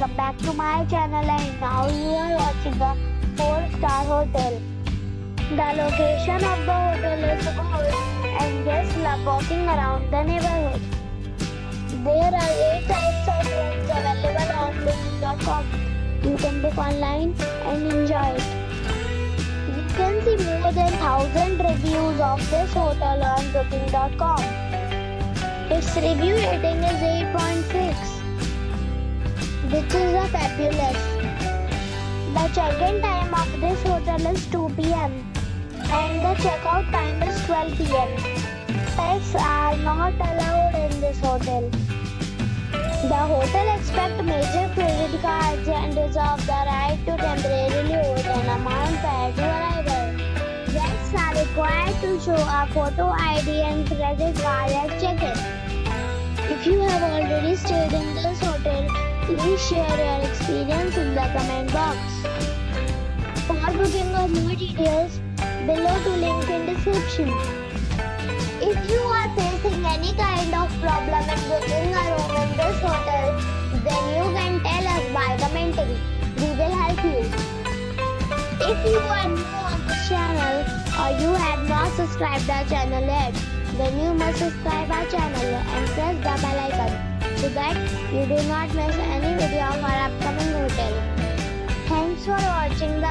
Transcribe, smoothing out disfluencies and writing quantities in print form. welcome back to my channel, and now you are watching a 4-star hotel. The location of the hotel is good and guests love walking around the neighborhood. There are 8 types of rooms available on booking.com. You can book online and enjoy it. You can see more than 1,000 reviews of this hotel on booking.com. Its review rating is 8.6. which is a fabulous. The check-in time of this hotel is 2 p.m. and the check-out time is 12 p.m. Pets are not allowed in this hotel. The hotel accepts major credit cards and reserves the right to temporarily hold an amount prior to arrival. Guests are required to show a photo ID and credit card at check-in. If you have already stayed in this hotel, please share your experience in the comment box. For booking or more details, below to link in description. If you are facing any kind of problem in booking a room in this hotel, then you can tell us by commenting. We will help you. If you are new on this channel or you have not subscribed our channel yet, then you must subscribe our channel and press the bell icon, so that you do not miss any video of our upcoming hotel. Thanks for watching the